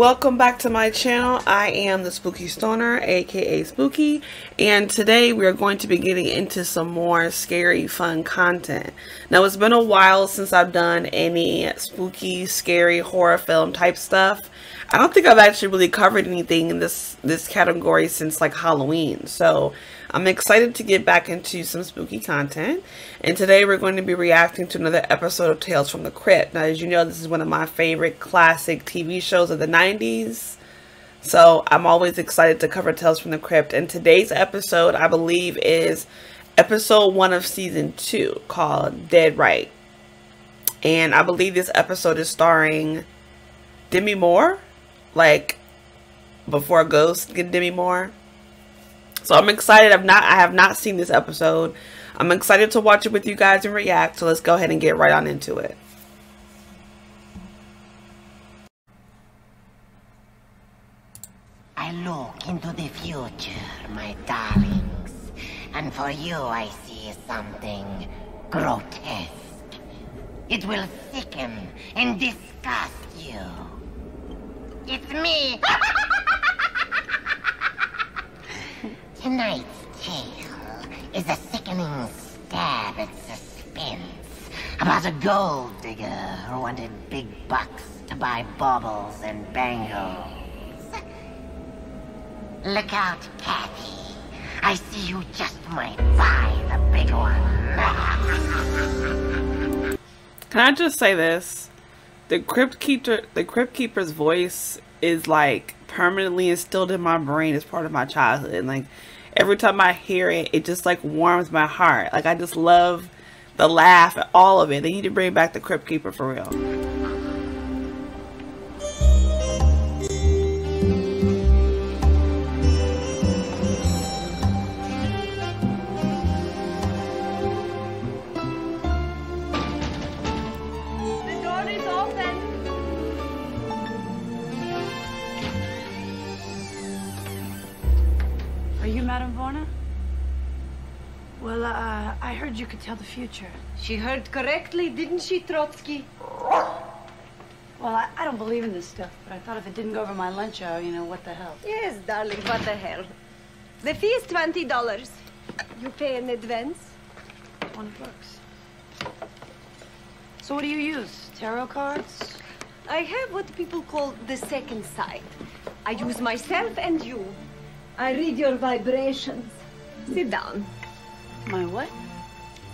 Welcome back to my channel. I am the Spooky Stoner, aka Spooky, and today we are going to be getting into some more scary fun content. Now, it's been a while since I've done any spooky, scary, horror film type stuff. I don't think I've actually really covered anything in this category since like Halloween, so I'm excited to get back into some spooky content. And today we're going to be reacting to another episode of Tales from the Crypt. Now, as you know, this is one of my favorite classic TV shows of the 90s, so I'm always excited to cover Tales from the Crypt. And today's episode, I believe, is episode 1 of season 2, called Dead Right. And I believe this episode is starring Demi Moore. Like, before Ghost, get Demi Moore. So I'm excited. I have not seen this episode. I'm excited to watch it with you guys and react. So let's go ahead and get right on into it. I look into the future, my darlings, and for you I see something grotesque. It will sicken and disgust you. It's me! Tonight's tale is a sickening stab at suspense about a gold digger who wanted big bucks to buy baubles and bangles. Look out, Kathy. I see you just might buy the big one. Can I just say this? The Crypt Keeper's voice is like permanently instilled in my brain as part of my childhood, and like every time I hear it, it just like warms my heart. Like, I just love the laugh, all of it. They need to bring back the Crypt Keeper for real. Madame Vorna? Well, I heard you could tell the future. She heard correctly, didn't she, Trotsky? Well, I don't believe in this stuff, but I thought if it didn't go over my lunch hour, you know, what the hell? Yes, darling, what the hell? The fee is $20. You pay in advance? $20. So what do you use? Tarot cards? I have what people call the second sight. I use myself and you. I read your vibrations. Sit down. My what?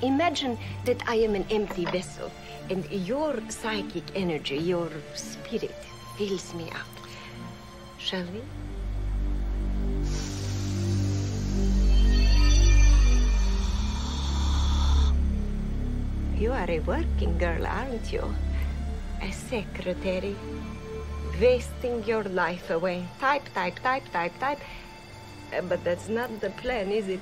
Imagine that I am an empty vessel, and your psychic energy, your spirit, fills me up. Shall we? You are a working girl, aren't you? A secretary. Wasting your life away. Type. But that's not the plan, is it?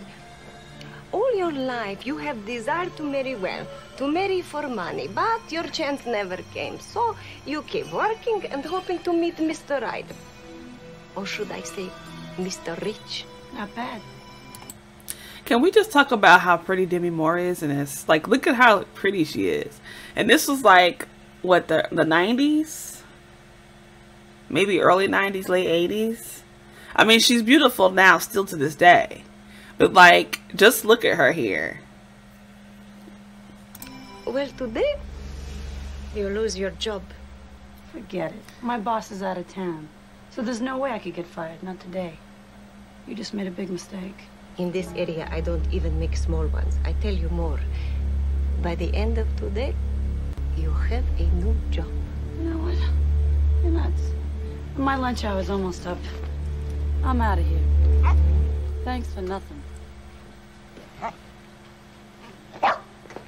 All your life you have desired to marry well, to marry for money, but your chance never came. So you keep working and hoping to meet Mr. Right. Or should I say, Mr. Rich? Not bad. Can we just talk about how pretty Demi Moore is in this? Like, look at how pretty she is. And this was like, what, the 90s? Maybe early 90s, late 80s? I mean, she's beautiful now, still to this day. But, like, just look at her here. Well, today, you lose your job. Forget it. My boss is out of town. So there's no way I could get fired. Not today. You just made a big mistake. In this area, I don't even make small ones. I tell you more. By the end of today, you have a new job. You know what? You're nuts. My lunch hour is almost up. I'm out of here. Thanks for nothing.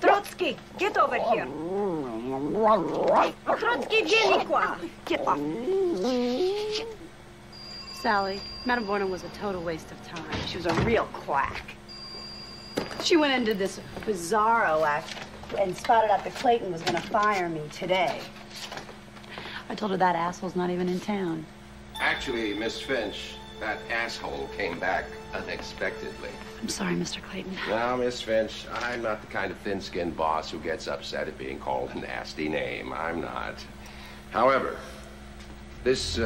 Trotsky, get over here. Trotsky, Jellicoe. Get off. Sally, Madame Bournemouth was a total waste of time. She was a real quack. She went into this bizarro act and spotted out that Clayton was going to fire me today. I told her that asshole's not even in town. Actually, Miss Finch, that asshole came back unexpectedly. I'm sorry, Mr. Clayton. No, Miss Finch, I'm not the kind of thin-skinned boss who gets upset at being called a nasty name. I'm not. However, this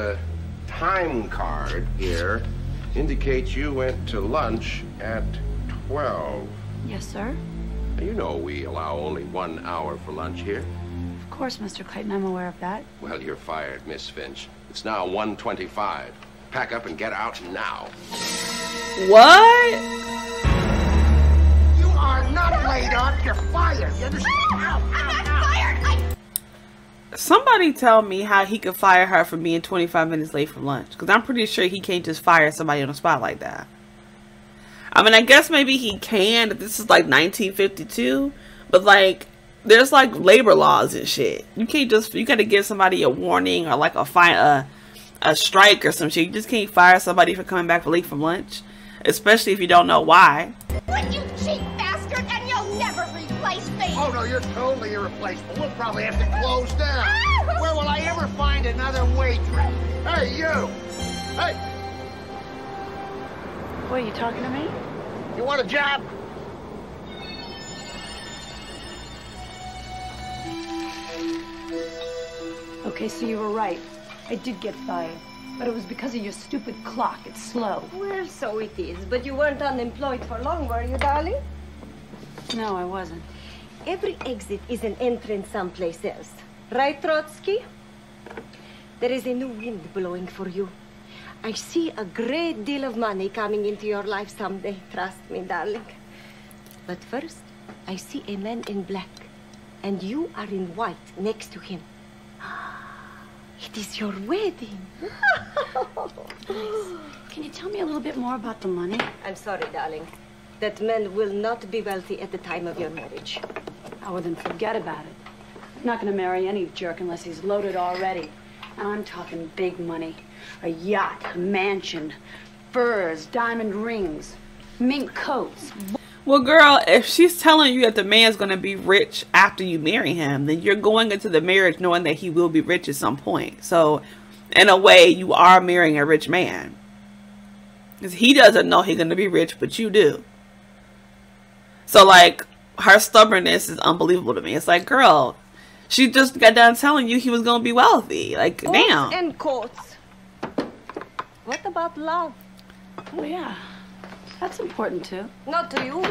time card here indicates you went to lunch at 12. Yes, sir. You know we allow only 1 hour for lunch here. Of course, Mr. Clayton, I'm aware of that. Well, you're fired, Miss Finch. It's now 1:25. Pack up and get out now. What? You are not laid off. You're fired. You understand? Out, out, out. Somebody tell me how he could fire her for being 25 minutes late for lunch. Because I'm pretty sure he can't just fire somebody on the spot like that. I mean, I guess maybe he can. This is like 1952. But like, there's like labor laws and shit. You can't just, you got to give somebody a warning or like a fine, a strike or some shit. You just can't fire somebody for coming back late from lunch. Especially if you don't know why. But you cheat bastard and you'll never replace me. Oh no, you're totally irreplaceable. We'll probably have to close down. Where will I ever find another waitress? Hey, you! Hey! What, are you talking to me? You want a job? Okay, so you were right. I did get fired. But it was because of your stupid clock. It's slow. Well, so it is. But you weren't unemployed for long, were you, darling? No, I wasn't. Every exit is an entrance someplace else. Right, Trotsky? There is a new wind blowing for you. I see a great deal of money coming into your life someday. Trust me, darling. But first, I see a man in black. And you are in white next to him. It is your wedding. Nice. Can you tell me a little bit more about the money? I'm sorry, darling. That man will not be wealthy at the time of your marriage. Oh, well, then forget about it. I'm not going to marry any jerk unless he's loaded already. And I'm talking big money. A yacht, a mansion, furs, diamond rings, mink coats. Well, girl, if she's telling you that the man's going to be rich after you marry him, then you're going into the marriage knowing that he will be rich at some point. So, in a way, you are marrying a rich man. Because he doesn't know he's going to be rich, but you do. So, like, her stubbornness is unbelievable to me. It's like, girl, she just got done telling you he was going to be wealthy. Like, courts damn. And courts. What about love? Oh, yeah. That's important, too. Not to you.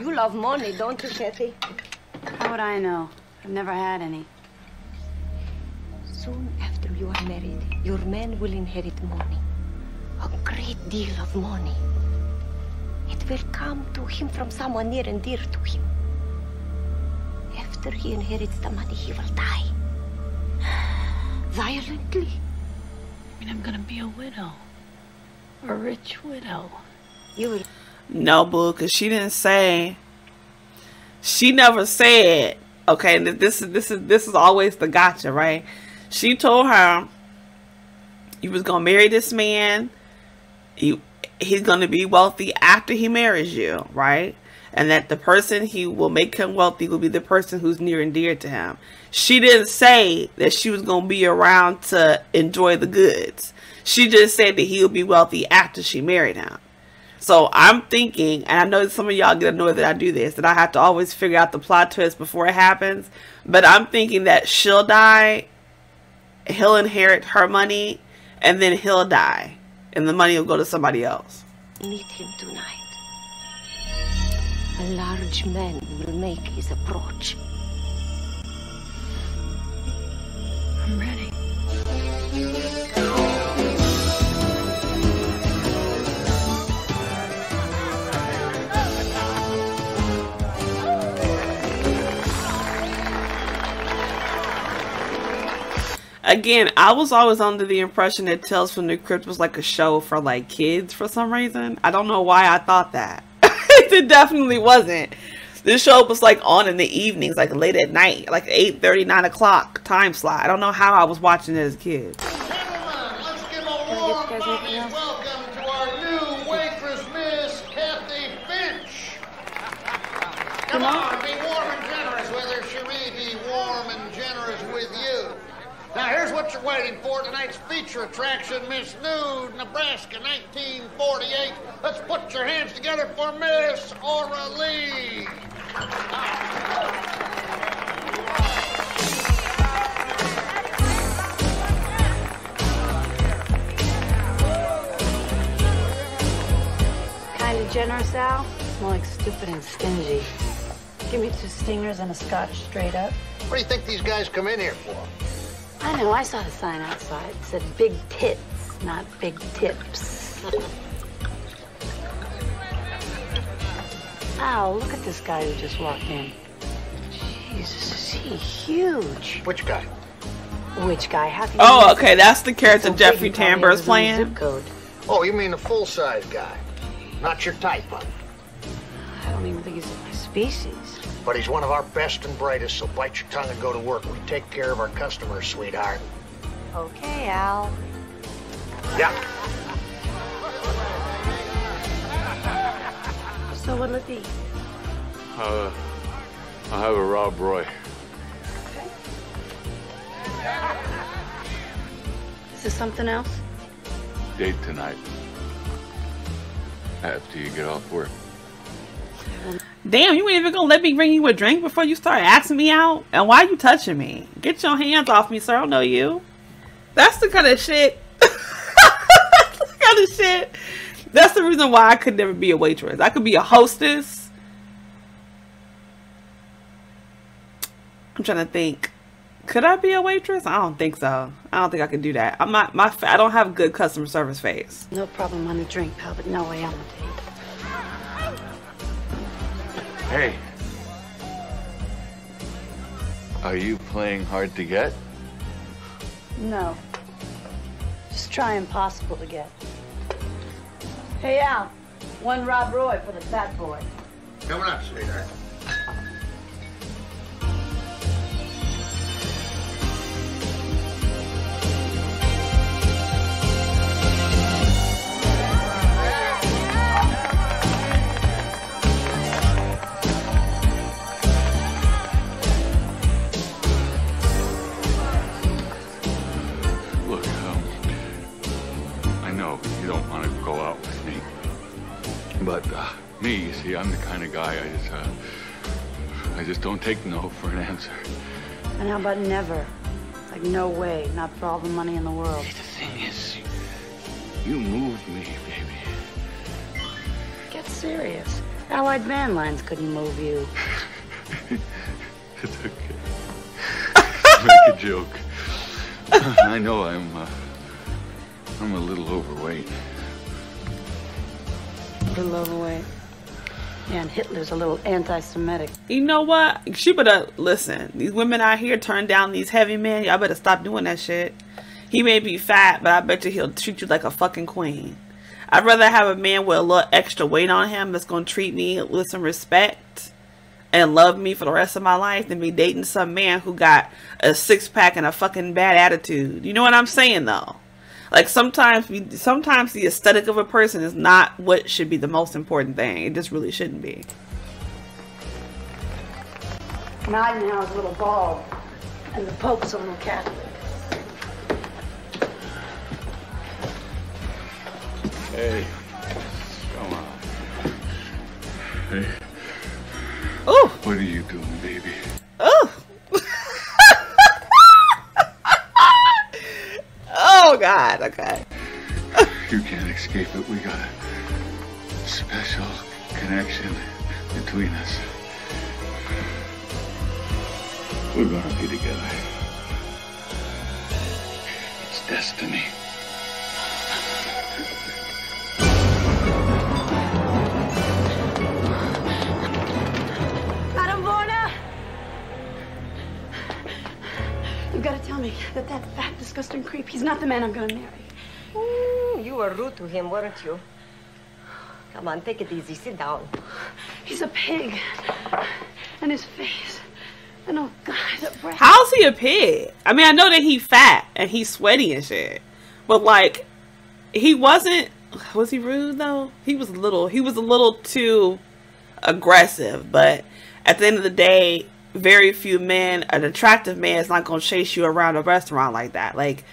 You love money, don't you, Kathy? How would I know? I've never had any. Soon after you are married, your man will inherit money. A great deal of money. It will come to him from someone near and dear to him. After he inherits the money, he will die. Violently. I mean, I'm gonna be a widow. A rich widow. No, boo, because she didn't say. She never said. Okay, this is always the gotcha, right? She told her you was gonna marry this man. He's gonna be wealthy after he marries you, right? And that the person he will make him wealthy will be the person who's near and dear to him. She didn't say that she was gonna be around to enjoy the goods. She just said that he'll be wealthy after she married him. So I'm thinking, and I know some of y'all get annoyed that I do this, that I have to always figure out the plot twist before it happens. But I'm thinking that she'll die, he'll inherit her money, and then he'll die. And the money will go to somebody else. Meet him tonight. A large man will make his approach. I'm ready. Again, I was always under the impression that Tales from the Crypt was like a show for like kids for some reason. I don't know why I thought that. It definitely wasn't. This show was like on in the evenings, like late at night, like 8:30, 9 o'clock time slot. I don't know how I was watching it as a kid. Gentlemen, let's give a warm body welcome to our new waitress, Miss Kathy Finch. Come on, be warm and generous with her. She may be warm and generous with you. Now, here's what you're waiting for, tonight's feature attraction, Miss Nude, Nebraska, 1948. Let's put your hands together for Miss Aurelie. you generous, Al? More like stupid and stingy. Give me 2 stingers and a scotch straight up. What do you think these guys come in here for? I know, I saw the sign outside. It said big tits, not big tips. Ow, look at this guy who just walked in. Jesus, is he huge? Which guy? Which guy? How can you okay, that's the character Jeffrey Tambor is playing. Oh, you mean a full-size guy. Not your type, huh? I don't even think he's of my species. But he's one of our best and brightest, so bite your tongue and go to work. We take care of our customers, sweetheart. Okay, Al. Yeah. So what'll it be? I'll have a raw broy. Is there something else? Date tonight. After you get off work. Damn, you ain't even gonna let me bring you a drink before you start asking me out? And why are you touching me? Get your hands off me, sir. I don't know you. That's the kind of shit. That's the kind of shit. That's the reason why I could never be a waitress. I could be a hostess. I'm trying to think. Could I be a waitress? I don't think so. I don't think I could do that. I'm not. I don't have good customer service face. No problem on the drink, pal, but no way on the date. Hey, are you playing hard to get? No, just try impossible to get. Hey Al, one Rob Roy for the fat boy. Coming up, sweetheart. You see, I'm the kind of guy I just don't take no for an answer. And how about never? Like no way, not for all the money in the world. See, the thing is, you moved me, baby. Get serious. Allied man lines couldn't move you. It's okay. Make a joke. I know I'm a little overweight. A little overweight. Yeah, and Hitler's a little anti-Semitic. You know what? She better listen. These women out here turn down these heavy men. Y'all better stop doing that shit. He may be fat, but I bet you he'll treat you like a fucking queen. I'd rather have a man with a little extra weight on him that's gonna treat me with some respect and love me for the rest of my life than be dating some man who got a six-pack and a fucking bad attitude. You know what I'm saying, though? Like, sometimes the aesthetic of a person is not what should be the most important thing. It just really shouldn't be. Nightingale's a little bald, and the Pope's a little Catholic. Hey, come on. Hey. Oh. What are you doing, baby? Oh. Oh God, okay. You can't escape it. We got a special connection between us. We're gonna be together. It's destiny. Madame Vorna! You gotta tell me that fat, disgusting creep, he's not the man I'm gonna marry. Ooh, you were rude to him, weren't you? Come on, take it easy, sit down. He's a pig. And his face. And oh God, that breath. How's he a pig? I mean, I know that he's fat and he's sweaty and shit. But like, he wasn't, was he rude though? He was a little too aggressive, but at the end of the day, very few men, an attractive man is not going to chase you around a restaurant like that. Like,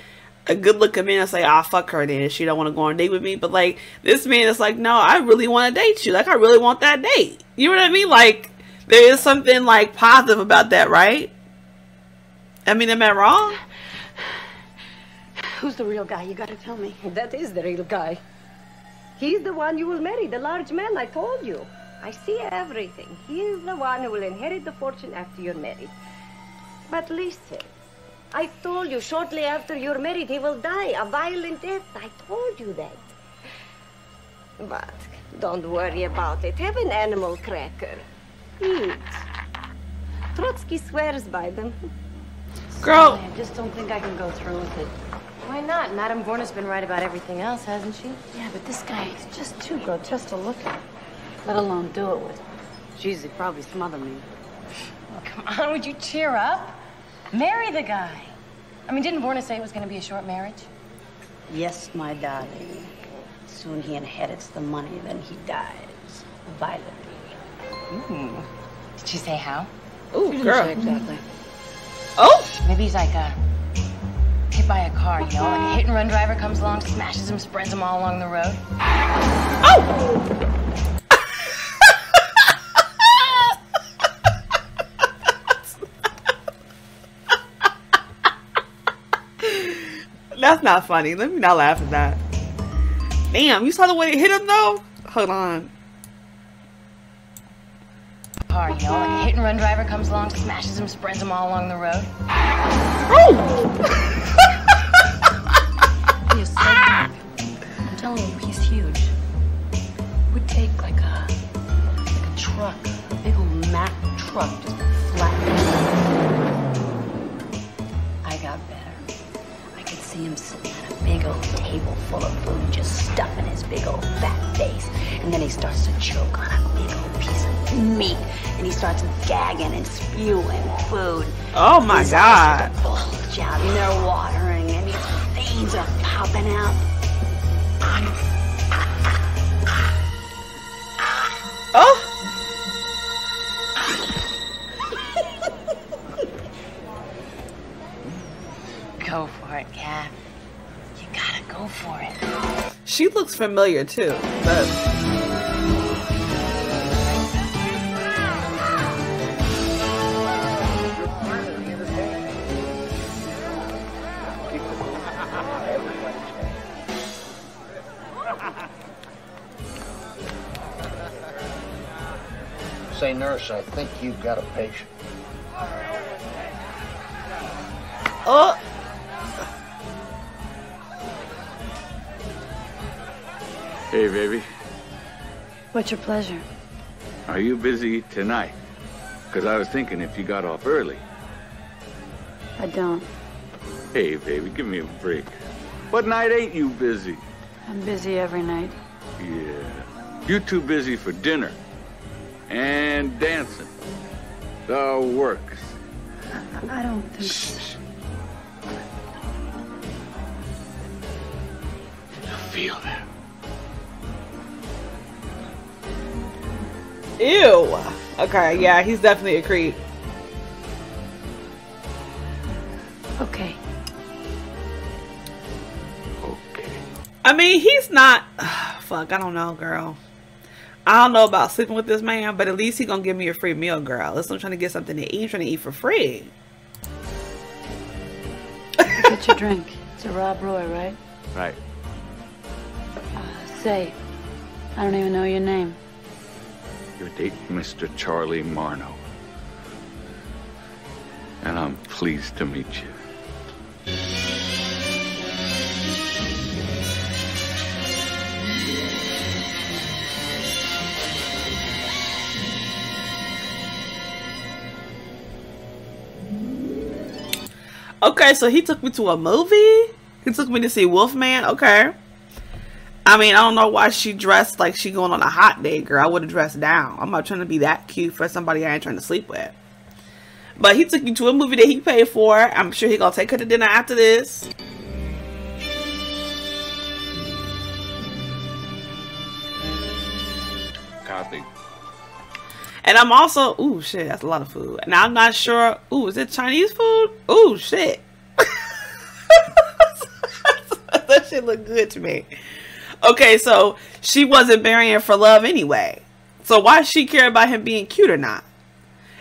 a good-looking man will say, I'll fuck her then if she don't want to go on a date with me. But, like, this man is like, no, I really want to date you. Like, I really want that date. You know what I mean? Like, there is something, like, positive about that, right? I mean, am I wrong? Who's the real guy? You got to tell me. That is the real guy. He's the one you will marry, the large man I told you. I see everything. He's the one who will inherit the fortune after you're married. But listen, I told you shortly after you're married, he will die a violent death. I told you that. But don't worry about it. Have an animal cracker. Eat. Trotsky swears by them. Girl! I just don't think I can go through with it. Why not? Madame Vorna's been right about everything else, hasn't she? Yeah, but this guy is just too grotesque to look at, let alone do it with. Jeez, he'd probably smother me. Oh, come on, would you cheer up? Marry the guy. I mean, didn't Vorna say it was going to be a short marriage? Yes, my darling. Soon he inherits the money, then he dies violently. Ooh. Did she say how? Ooh, girl. Exactly. Oh! Maybe he's like a hit by a car, you know? Like a hit-and-run driver comes along, smashes him, spreads him all along the road. Oh! That's not funny. Let me not laugh at that. Damn, you saw the way it hit him, though? Hold on. Car, you know, like a hit-and-run driver comes along, smashes him, spreads him all along the road. Oh! He is so big. I'm telling you, he's huge. It would take like a truck, a big old Mack truck, just flat. I got better. I could see him sitting at a big old table full of food, just stuffing his big old fat face, and then he starts to choke on a big old piece of meat, and he starts gagging and spewing food. Oh my His God! Eyes bulge out, and they're watering, and his veins are popping out. Oh! Go for it, Kat. You gotta go for it. She looks familiar too, but. Say, nurse, I think you've got a patient. Oh! Hey, baby. What's your pleasure? Are you busy tonight? Because I was thinking if you got off early. I don't. Hey, baby, give me a break. What night ain't you busy? I'm busy every night. Yeah. You're too busy for dinner. And dancing. The works. I don't think so. I feel that. Ew. Okay, yeah, he's definitely a creep. Okay. Okay. I mean, he's not... fuck, I don't know, girl. I don't know about sleeping with this man, but at least he gonna give me a free meal, girl. Listen, I'm trying to get something to eat. I'm trying to eat for free. Get your drink. It's a Rob Roy, right? Right. Say, I don't even know your name. You're dating Mr. Charlie Marno. And I'm pleased to meet you. Okay, so he took me to a movie? He took me to see Wolfman? Okay. I mean, I don't know why she dressed like she going on a hot date, girl. I would have dressed down. I'm not trying to be that cute for somebody I ain't trying to sleep with. But he took me to a movie that he paid for. I'm sure he gonna take her to dinner after this. Kathy. And I'm also, ooh, shit, that's a lot of food. And I'm not sure, ooh, is it Chinese food? Ooh, shit. That shit looked good to me. Okay, so she wasn't marrying for love anyway. So why does she care about him being cute or not?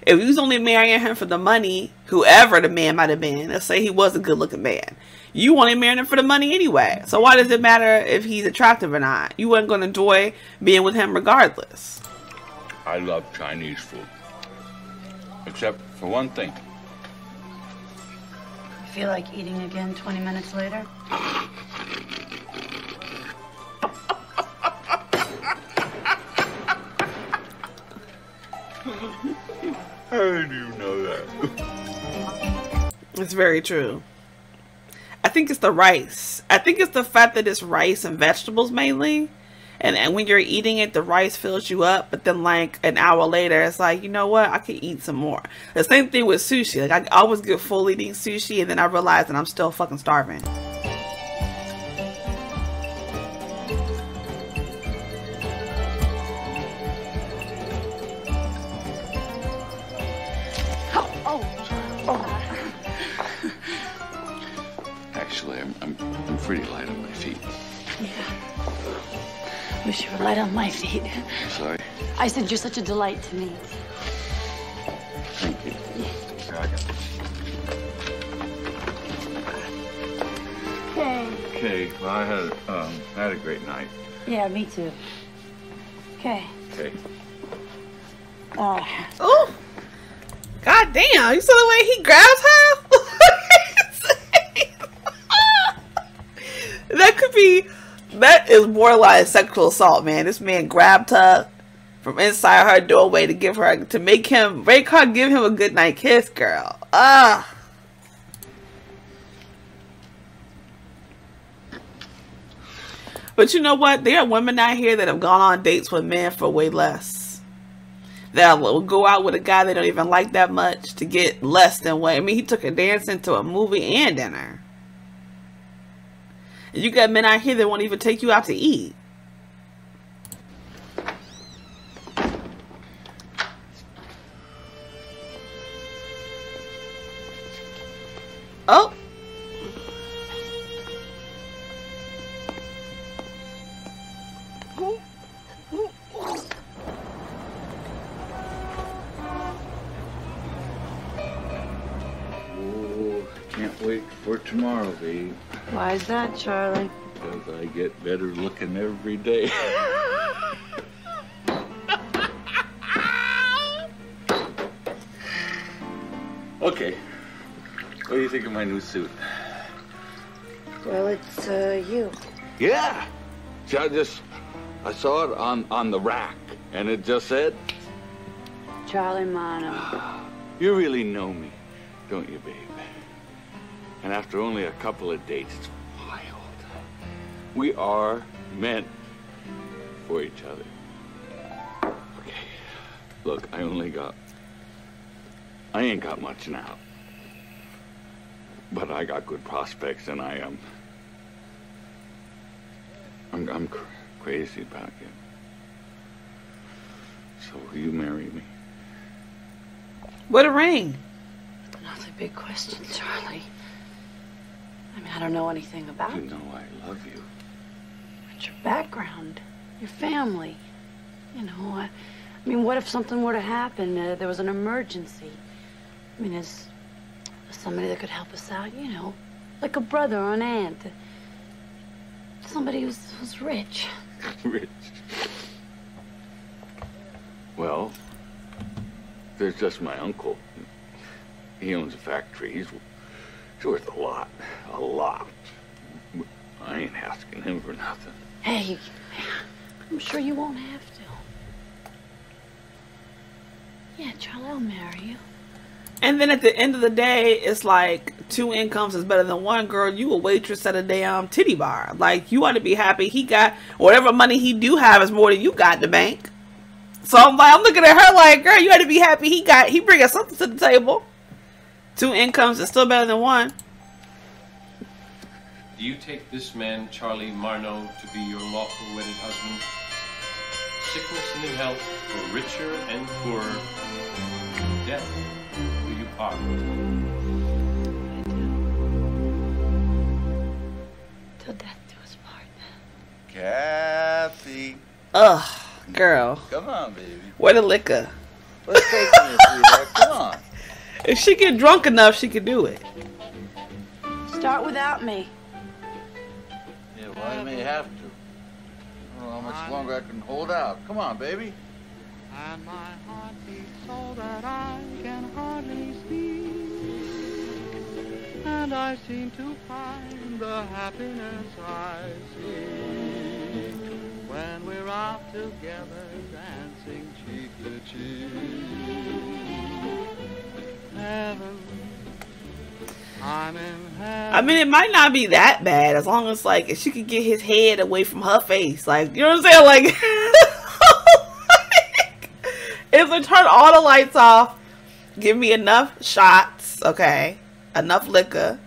If you was only marrying him for the money, whoever the man might have been, let's say he was a good-looking man, you only marrying him for the money anyway. So why does it matter if he's attractive or not? You weren't going to enjoy being with him regardless. I love Chinese food. Except for one thing. I feel like eating again 20 minutes later. How do you know that? It's very true. I think it's the rice. I think it's the fact that it's rice and vegetables mainly. And when you're eating it, the rice fills you up. But then like an hour later, it's like, you know what? I could eat some more. The same thing with sushi. Like I always get full eating sushi. And then I realize that I'm still fucking starving. I'm pretty light on my feet. Yeah. Wish you were light on my feet. I'm sorry. I said you're such a delight to me. Thank you. Yeah. I got this. Okay. Well, I had a great night. Yeah, me too. Okay. Okay. Oh. God damn! You saw the way he grabs her? That could be, that is more like sexual assault, man. This man grabbed her from inside her doorway to give her, to make her give him a goodnight kiss, girl. Ugh. But you know what? There are women out here that have gone on dates with men for way less. That will go out with a guy they don't even like that much to get less than what, I mean, he took her dancing to a movie and dinner. You got men out here that won't even take you out to eat. Oh. Oh, can't wait for tomorrow, babe. Why is that, Charlie? Because I get better looking every day. Okay. What do you think of my new suit? Well, it's you. Yeah. See, I saw it on the rack, and it just said, Charlie Marno. You really know me, don't you, babe? And after only a couple of dates, it's wild. We are meant for each other. Okay. Look, I ain't got much now. But I got good prospects, and I am. I'm crazy about you. So will you marry me? What a ring! Another big question, Charlie. I mean, I don't know anything about you. You know I love you. But your background, your family, you know, I mean, what if something were to happen? There was an emergency. I mean, is there somebody that could help us out, you know, like a brother or an aunt. Somebody who's rich. Rich. Well, there's just my uncle. He owns a factory. He's worth a lot. A lot. I ain't asking him for nothing. Hey, I'm sure you won't have to. Yeah, Charlie, I'll marry you. And then at the end of the day, it's like 2 incomes is better than one, girl. You a waitress at a damn titty bar. Like, you ought to be happy he got whatever money he do have is more than you got in the bank. So I'm like, I'm looking at her like, girl, you ought to be happy he bringing something to the table. 2 incomes is still better than one. Do you take this man, Charlie Marno, to be your lawful wedded husband? Sickness and in health, for richer and poorer, and death will you part. Till death do us part. Kathy. Ugh, girl. Come on, baby. Where the liquor? Let's take them, sweetheart. Come on. If she get drunk enough, she could do it. Start without me. Yeah, well, I may have to. I don't know how much longer I can hold out. Come on, baby. And my heart beats so that I can hardly speak. And I seem to find the happiness I seek when we're out together dancing cheek to cheek. Heaven, I'm in heaven. I mean, it might not be that bad as long as, like, if she could get his head away from her face. Like, you know what I'm saying? Like... If they turn all the lights off, give me enough shots, okay, enough liquor,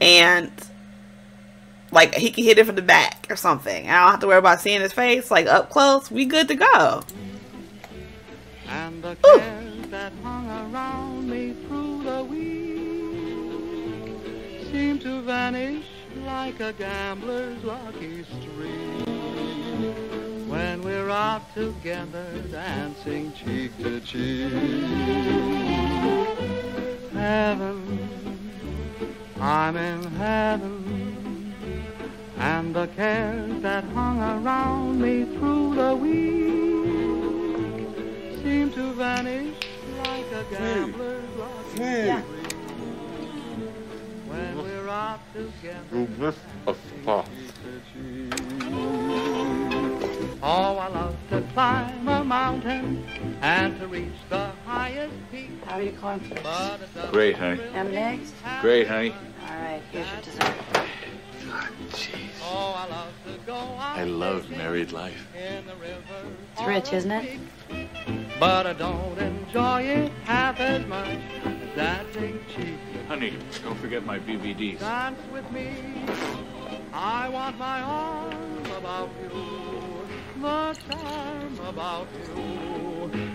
and, like, he can hit it from the back or something. I don't have to worry about seeing his face, like, up close. We good to go. And the cares that hung around me through the week seem to vanish like a gambler's lucky streak. When we're out together dancing cheek to cheek. Heaven, I'm in heaven. And the cares that hung around me through the week seem to vanish like a gambler's lucky streak. When we're out together dancing cheek to cheek. Oh, I love to climb a mountain and to reach the highest peak. How are you going for this? Great, honey. I'm next? Great, honey. All right, here's your dessert. God, jeez. Oh, I love to go out. I love married life. It's rich, isn't it? But I don't enjoy it half as much. Dancing cheek. Honey, don't forget my BVDs. Dance with me. I want my arm about you. The charm about you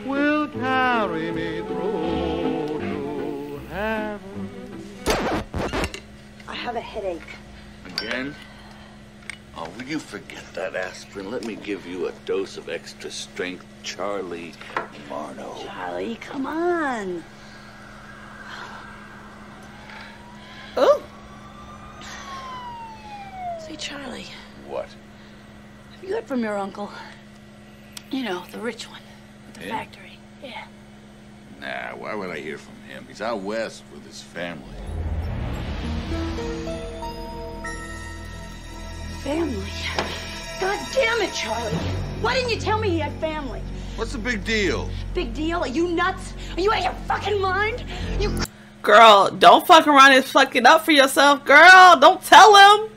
will carry me through to heaven. I have a headache. Again? Oh, will you forget that aspirin? Let me give you a dose of extra strength, Charlie Marno. Charlie, come on. Oh. Say, Charlie. What? You got from your uncle, you know, the rich one, the factory, yeah. Nah, why would I hear from him? He's out west with his family. Family? God damn it, Charlie. Why didn't you tell me he had family? What's the big deal? Big deal? Are you nuts? Are you out of your fucking mind? You... Girl, don't fuck around and fuck it up for yourself. Girl, don't tell him.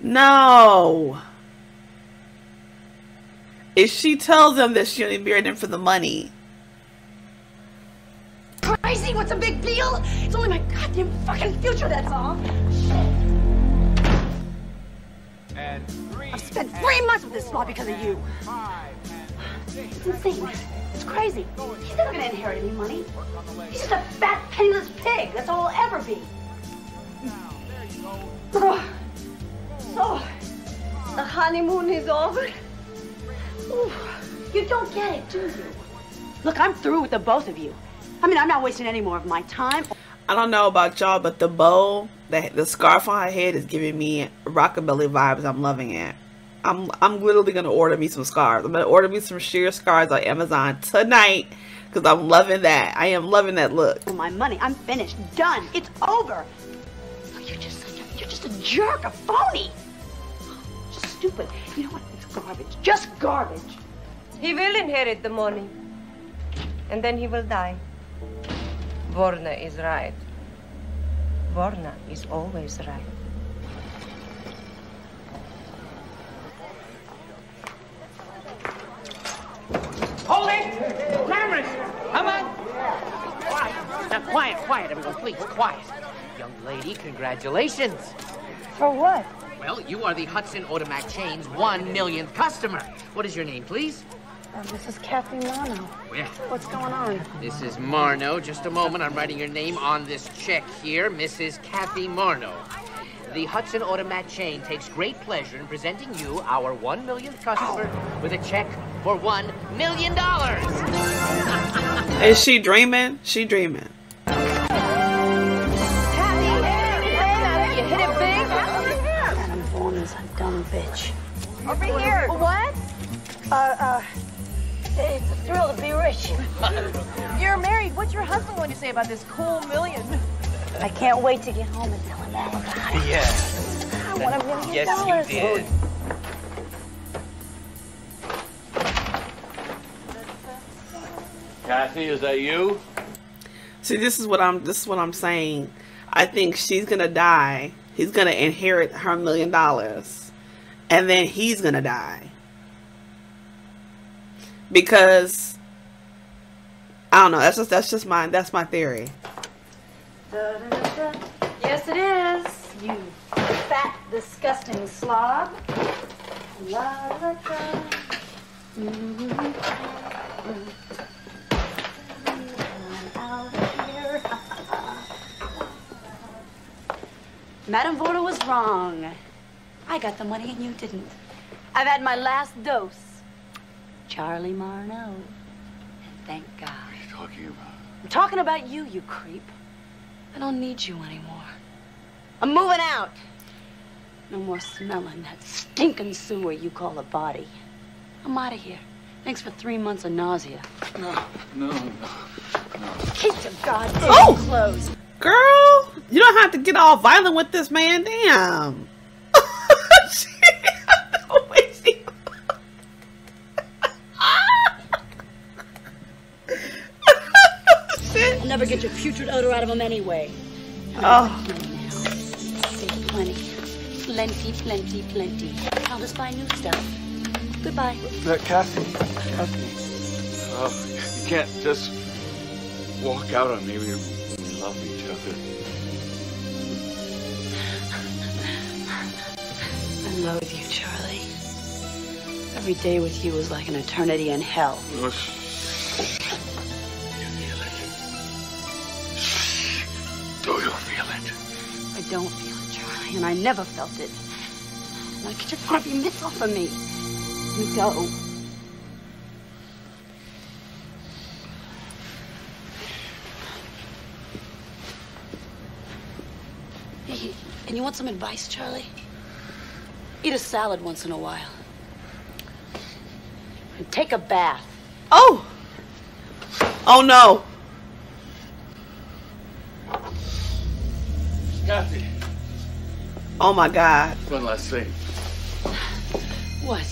No. If she tells them that she only married him for the money. Crazy? What's a big deal? It's only my goddamn fucking future, that's all. Shit. And three, I've spent 3 months with this law because of you. It's insane. It's crazy. He's never gonna inherit any money. He's just a fat, penniless pig. That's all he'll ever be. So, the honeymoon is over. Ooh, you don't get it, do you? Look, I'm through with the both of you. I mean, I'm not wasting any more of my time. I don't know about y'all, but the bow, the scarf on her head is giving me rockabilly vibes. I'm loving it. I'm literally going to order me some scarves. I'm going to order me some sheer scarves on Amazon tonight because I'm loving that. I am loving that look. For my money, I'm finished. Done. It's over. You're just a jerk, a phony. Just stupid. You know what? Garbage, just garbage. He will inherit the money, and then he will die. Vorna is right. Vorna is always right. Hold it! Clarence! Come on! Quiet! Now, quiet, everyone, please, quiet. Young lady, congratulations. For what? Well, you are the Hudson Automat Chain's 1 millionth customer. What is your name, please? This is Kathy Marno. Where? What's going on? This is Marno. Just a moment. I'm writing your name on this check here. Mrs. Kathy Marno. The Hudson Automat Chain takes great pleasure in presenting you, our 1 millionth customer, with a check for $1 million. Is she dreaming? She dreaming. Kathy, you hit it big. Madame Vorna's a dumb bitch. Over here. What? It's a thrill to be rich. You're married. What's your husband going to say about this cool million? I can't wait to get home and tell him all about it. Yeah. I want $1 million. Yes, you did. Kathy, is that you? See, this is what I'm saying. I think she's gonna die. He's gonna inherit her $1 million, and then he's gonna die. Because I don't know, that's my theory. Da, da, da, da. Yes it is, you fat, disgusting slob. La, da, da, da. Out of here. Madame Vorna was wrong. I got the money and you didn't. I've had my last dose. Charlie Marno. And thank God. What are you talking about? I'm talking about you, you creep. I don't need you anymore. I'm moving out. No more smelling that stinking sewer you call a body. I'm out of here. Thanks for 3 months of nausea. No. Keep your goddamn clothes. Girl, you don't have to get all violent with this man. Damn. Never get your putrid odor out of them anyway. Oh. Save money. Plenty. I'll just buy new stuff. Goodbye. Kathy. Oh, you can't just walk out on me. We love each other. I'm in love with you, Charlie. Every day with you is like an eternity in hell. I don't feel it, Charlie, and I never felt it. Now get your crappy mitts off of me. You go. Hey, and you want some advice, Charlie? Eat a salad once in a while. And take a bath. Oh! Oh, no. Kathy. Oh my God. One last thing. What?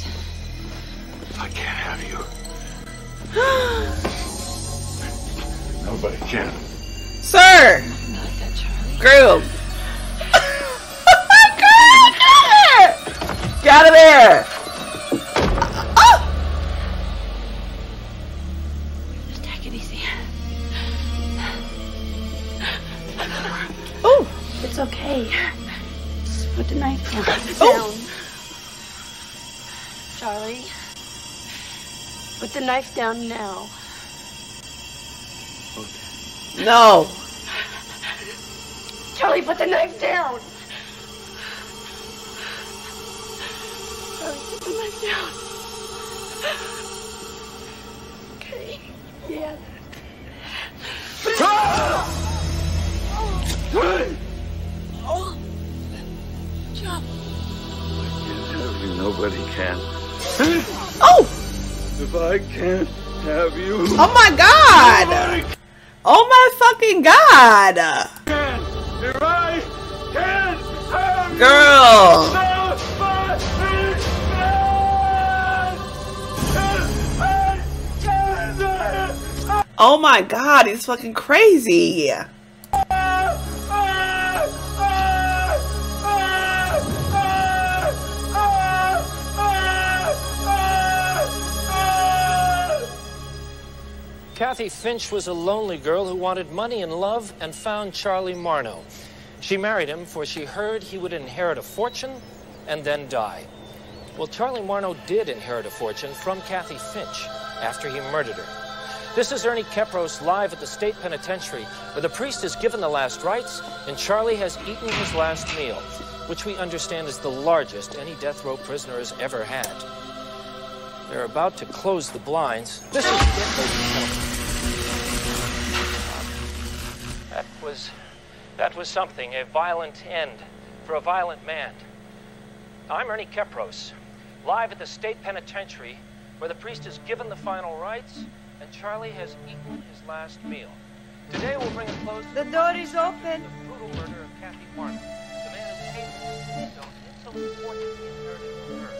I can't have you. Nobody can. Sir. I'm not that Charlie. Girl. Girl, get her. Get out of there. It's okay. Just put the knife down. Charlie, put the knife down now. Okay. No. Charlie, put the knife down. Charlie, put the knife down. Okay. Yeah. Charlie! Oh, John. I can't have you. Nobody can. Oh! If I can't have you. Oh my God! Nobody. Oh my fucking God! If I can't have you. Girl! Oh my God! It's fucking crazy. Kathy Finch was a lonely girl who wanted money and love and found Charlie Marno. She married him, for she heard he would inherit a fortune and then die. Well, Charlie Marno did inherit a fortune from Kathy Finch after he murdered her. This is Ernie Kepros live at the state penitentiary, where the priest has given the last rites and Charlie has eaten his last meal. which we understand is the largest any death row prisoner has ever had. They're about to close the blinds. This is That was something, a violent end for a violent man. I'm Ernie Kepros, live at the state penitentiary, where the priest is given the final rites, and Charlie has eaten his last meal. Today we'll bring a close... The door is open. ...the brutal murder of Kathy Finch, the man who came to the stone and so fortunately murdered her.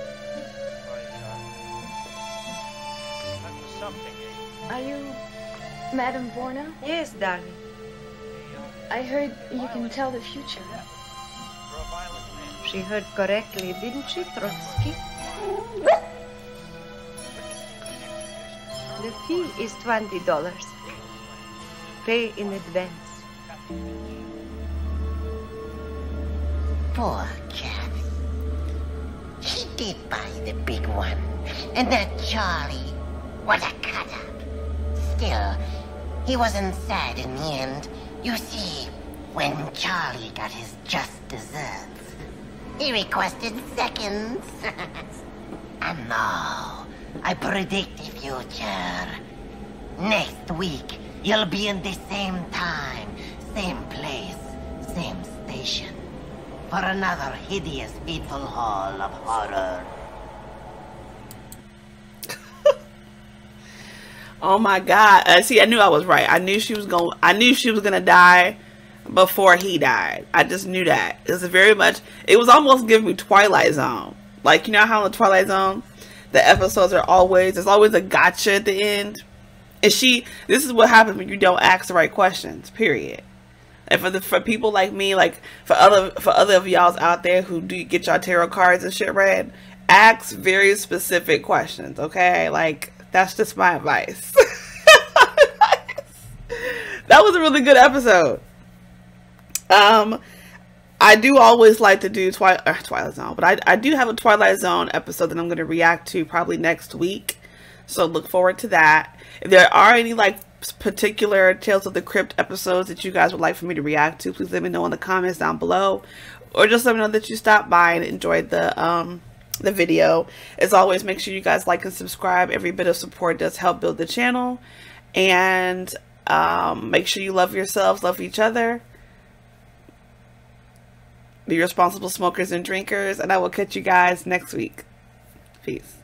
That was something, eh? Are you Madame Vorna? Yes, darling. I heard you can tell the future. She heard correctly, didn't she, Trotsky? The fee is $20. Pay in advance. Poor Kathy. She did buy the big one. And that Charlie, what a cut-up. Still, he wasn't sad in the end. You see, when Charlie got his just desserts, he requested seconds. And now, I predict the future. Next week, you'll be in the same time, same place, same station, for another hideous, fateful hall of horror. Oh my God. See, I knew I was right. I knew she was gonna die before he died. I just knew that. It was very much, it was almost giving me Twilight Zone. Like, you know how in the Twilight Zone, the episodes are always, there's always a gotcha at the end. And she, this is what happens when you don't ask the right questions, period. And for people like me, like for other of y'all out there who do get y'all tarot cards and shit read, ask very specific questions, okay? Like, that's just my advice. That was a really good episode. I do always like to do Twilight Zone, but I do have a Twilight Zone episode that I'm going to react to probably next week. So look forward to that. If there are any like particular Tales of the Crypt episodes that you guys would like for me to react to, please let me know in the comments down below, or just let me know that you stopped by and enjoyed the video. As always, make sure you guys like and subscribe. Every bit of support does help build the channel. And make sure you love yourselves, love each other, be responsible smokers and drinkers, and I will catch you guys next week. Peace.